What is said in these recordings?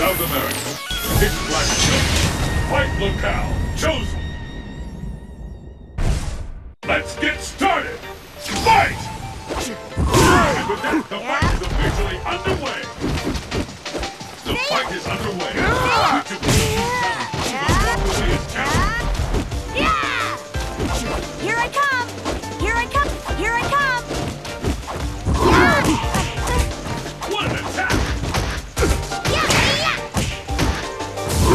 South America. Pick black children. Fight locale chosen. Let's get started. Fight! And with that, the fight is officially underway. The fight is underway. Each of the teams is challenged. Here I come! Here I come! Here I come! What an attack! I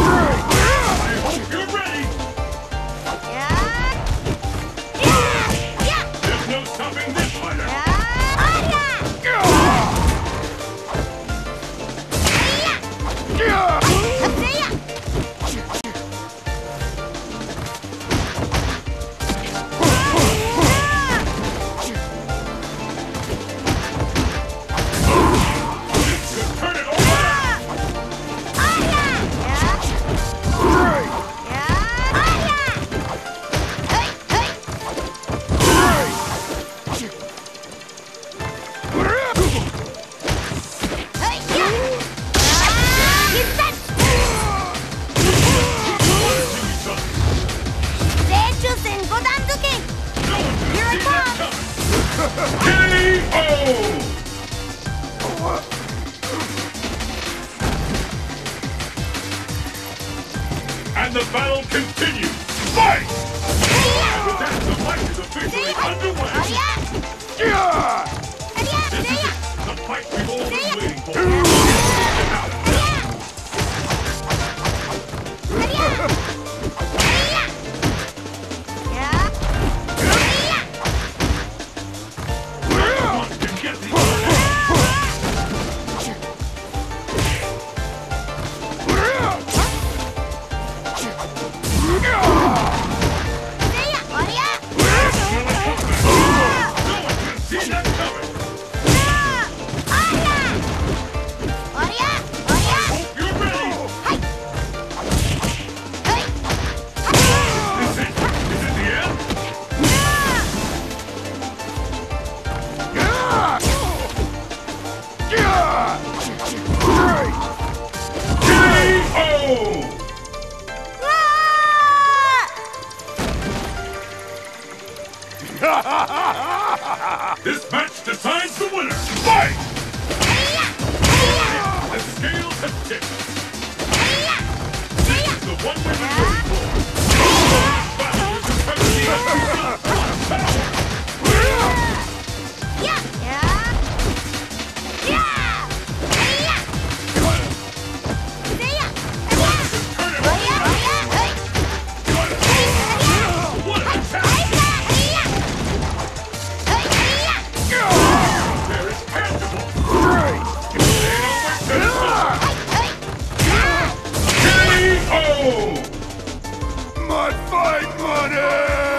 hope you're ready! There's no stopping this fighter! And the battle continues. Fight! And with that, the fight is officially underway. This is it, the fight we've all been waiting for. This match decides the winner. Fight! The scales have tipped. This is the one we've been waiting for. My fight money!